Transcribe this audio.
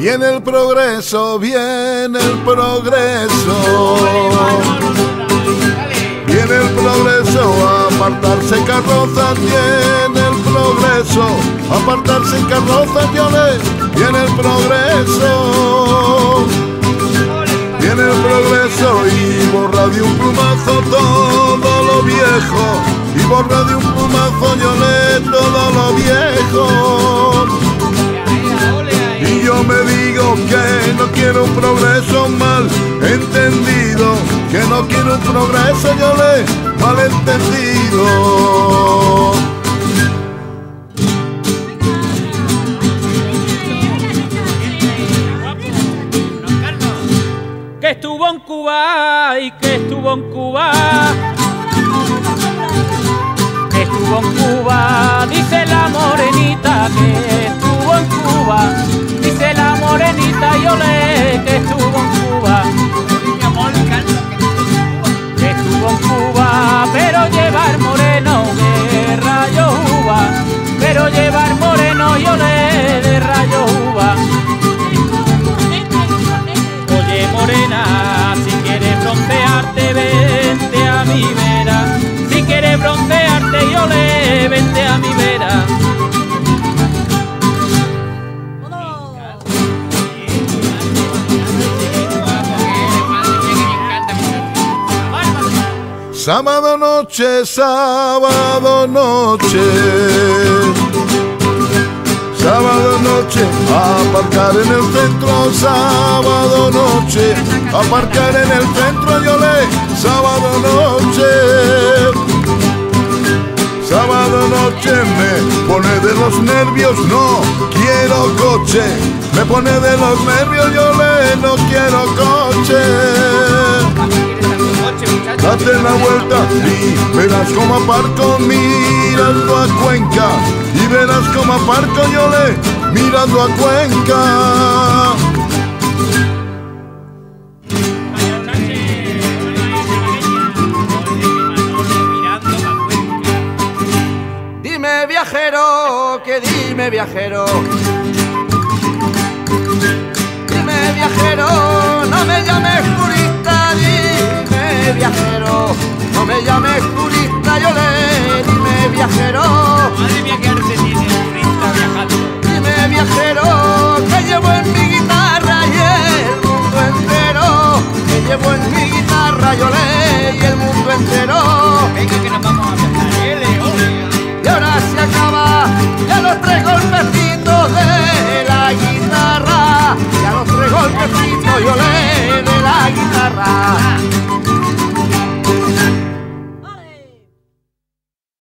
Viene el progreso, viene el progreso. Viene el progreso, apartarse carrozas, viene el progreso, apartarse carrozas, viole, viene el progreso. Viene el progreso y borra de un plumazo todo lo viejo, y borra de un plumazo, viole, todo lo viejo. Y yo me digo que no quiero un progreso mal entendido, que no quiero un progreso, yo le mal entendido. Que estuvo en Cuba y que estuvo en Cuba, que estuvo en Cuba, dice la morenita que estuvo en Cuba. Dice la morenita y olé que estuvo en Cuba, que estuvo en Cuba, pero llevar moreno de rayo uva, pero llevar moreno y olé de rayo uva. Oye morena, si quieres broncearte vente a mi vera, si quieres broncearte y olé vente a mi vera. Sábado noche, sábado noche, aparcar en el centro, sábado noche, aparcar en el centro, yo le, sábado noche, sábado noche, me pone de los nervios, no quiero coche, me pone de los nervios, yo le, no quiero coche. Date la vuelta y verás como aparco mirando a Cuenca, y verás como aparco yo le mirando a Cuenca. Dime viajero, que dime viajero, dime viajero, no me llames turista, dime viajero, no me llames turista, yo le, dime viajero. Madre mía, que arte tiene el turista viajando. Dime viajero, que llevo en mi guitarra y el mundo entero, que llevo en mi guitarra, yo le, y el mundo entero. Venga que nos vamos a viajar, y ahora se acaba, ya lo traigo.